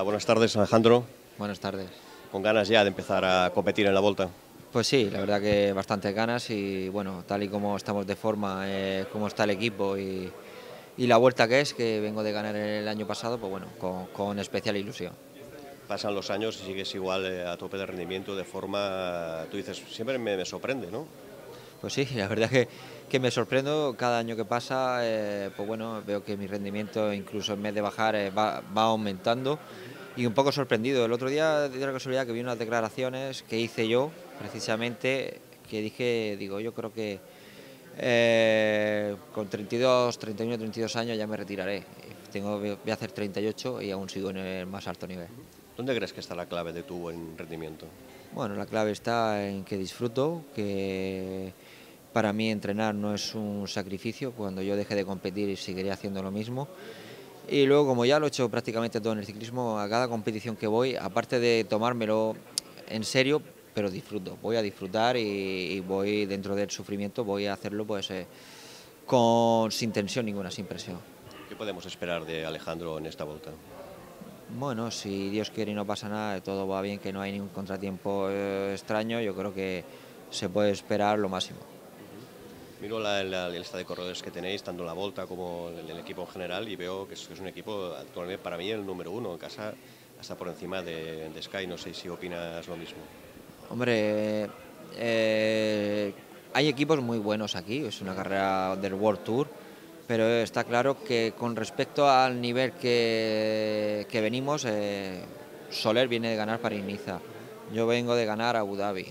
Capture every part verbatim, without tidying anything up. Hola, buenas tardes, Alejandro. Buenas tardes. ¿Con ganas ya de empezar a competir en la Vuelta? Pues sí, la verdad que bastantes ganas y bueno, tal y como estamos de forma, eh, cómo está el equipo y, y la Vuelta que es, que vengo de ganar el año pasado, pues bueno, con, con especial ilusión. Pasan los años y sigues igual eh, a tope de rendimiento, de forma, tú dices, siempre me, me sorprende, ¿no? Pues sí, la verdad que, que me sorprendo cada año que pasa, eh, pues bueno, veo que mi rendimiento incluso en vez de bajar eh, va, va aumentando y un poco sorprendido. El otro día de la casualidad que vi unas declaraciones que hice yo, precisamente, que dije, digo, yo creo que eh, con treinta y dos, treinta y uno, treinta y dos años ya me retiraré. Tengo, voy a hacer treinta y ocho y aún sigo en el más alto nivel. ¿Dónde crees que está la clave de tu buen rendimiento? Bueno, la clave está en que disfruto, que para mí entrenar no es un sacrificio, cuando yo deje de competir seguiré haciendo lo mismo. Y luego, como ya lo he hecho prácticamente todo en el ciclismo, a cada competición que voy, aparte de tomármelo en serio, pero disfruto, voy a disfrutar y, y voy dentro del sufrimiento, voy a hacerlo pues eh, con, sin tensión ninguna, sin presión. ¿Qué podemos esperar de Alejandro en esta Vuelta? Bueno, si Dios quiere y no pasa nada, todo va bien, que no hay ningún contratiempo eh, extraño, yo creo que se puede esperar lo máximo. Uh-huh. Miro la, la, la lista de corredores que tenéis, tanto en la Vuelta como en el equipo en general, y veo que es, que es un equipo, actualmente para mí, el número uno en casa, hasta por encima de, de Sky, no sé si opinas lo mismo. Hombre, eh, eh, hay equipos muy buenos aquí, es una carrera del World Tour, pero está claro que con respecto al nivel que, que venimos, eh, Soler viene de ganar para Iniza, yo vengo de ganar Abu Dhabi,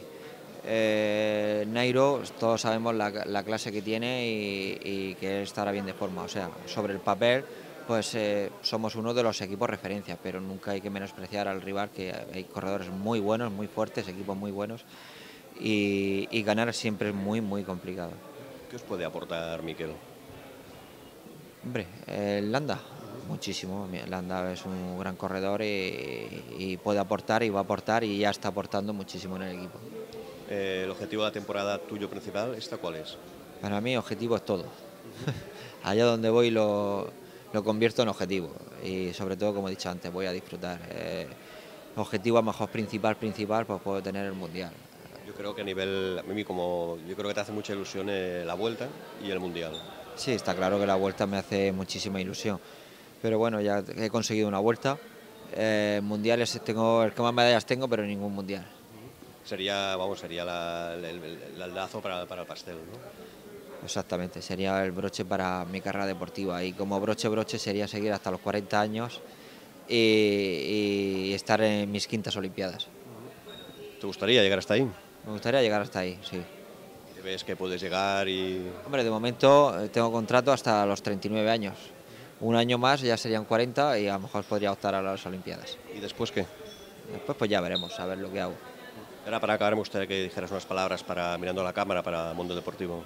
eh, Nairo, todos sabemos la, la clase que tiene y, y que estará bien de forma, o sea, sobre el papel pues eh, somos uno de los equipos referencia, pero nunca hay que menospreciar al rival, que hay corredores muy buenos, muy fuertes, equipos muy buenos y, y ganar siempre es muy, muy complicado. ¿Qué os puede aportar Miquel? Hombre, eh, Landa, muchísimo. Landa es un gran corredor y, y puede aportar y va a aportar y ya está aportando muchísimo en el equipo. Eh, ¿El objetivo de la temporada tuyo principal, esta cuál es? Para mí objetivo es todo. Allá donde voy lo, lo convierto en objetivo y sobre todo, como he dicho antes, voy a disfrutar. Eh, objetivo a lo mejor principal, principal, pues puedo tener el Mundial. Yo creo que a nivel, a mí como, yo creo que te hace mucha ilusión eh, la Vuelta y el Mundial. Sí, está claro que la Vuelta me hace muchísima ilusión, pero bueno, ya he conseguido una Vuelta, eh, mundiales tengo, el que más medallas tengo, pero ningún mundial. Sería, vamos, sería la, el, el, el lazo para, para el pastel, ¿no? Exactamente, sería el broche para mi carrera deportiva y como broche broche sería seguir hasta los cuarenta años y, y estar en mis quintas Olimpiadas. ¿Te gustaría llegar hasta ahí? Me gustaría llegar hasta ahí, sí. ¿Ves que puedes llegar y...? Hombre, de momento tengo contrato hasta los treinta y nueve años. Un año más ya serían cuarenta y a lo mejor podría optar a las Olimpiadas. ¿Y después qué? Después pues ya veremos, a ver lo que hago. Ahora para acabar me gustaría que dijeras unas palabras para mirando a la cámara para Mundo Deportivo.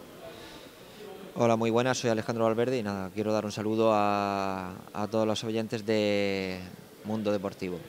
Hola, muy buenas, soy Alejandro Valverde y nada, quiero dar un saludo a, a todos los oyentes de Mundo Deportivo.